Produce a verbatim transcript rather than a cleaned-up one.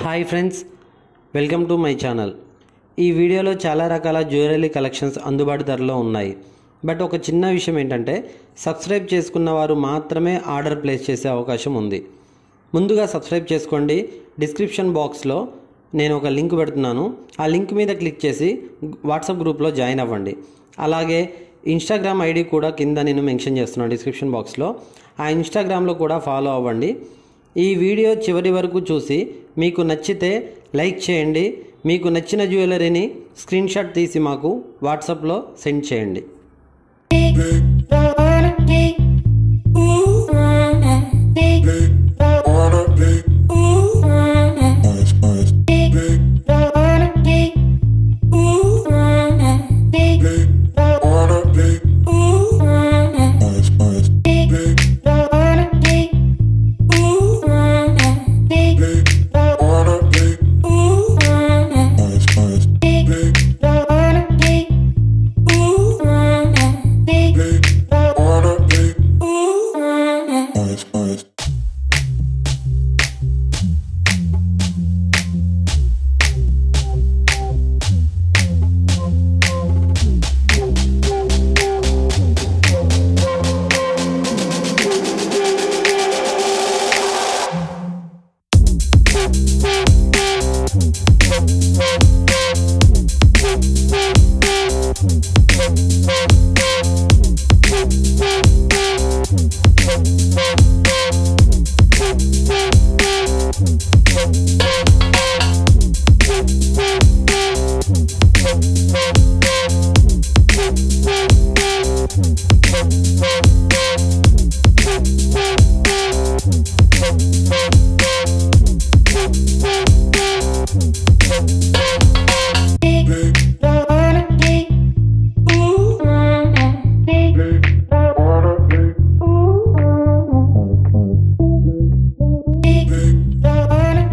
Hi friends, welcome to my channel. ఈ వీడియోలో చాలా రకాల జ్యువెలరీ కలెక్షన్స్ అందుబాటు ధరలో ఉన్నాయి. బట్ ఒక చిన్న విషయం ఏంటంటే, సబ్స్క్రైబ్ చేసుకున్న వారు మాత్రమే ఆర్డర్ ప్లేస్ చేసే అవకాశం ఉంది. ముందుగా సబ్స్క్రైబ్ చేసుకోండి. డిస్క్రిప్షన్ బాక్స్లో నేను ఒక లింక్ పెడుతున్నాను. ఆ లింక్ మీద క్లిక్ చేసి వాట్సాప్ గ్రూప్లో జాయిన్ అవ్వండి. అలాగే ఇన్స్టాగ్రామ్ ఐడి కూడా కింద నేను మెన్షన్ చేస్తున్నాను డిస్క్రిప్షన్ బాక్స్లో. ఆ ఇన్స్టాగ్రామ్లో కూడా ఫాలో అవ్వండి. ఈ వీడియో చివరి వరకు చూసి మీకు నచ్చితే లైక్ చేయండి. మీకు నచ్చిన జ్యువెలరీని స్క్రీన్ షాట్ తీసి మాకు వాట్సాప్లో సెండ్ చేయండి. I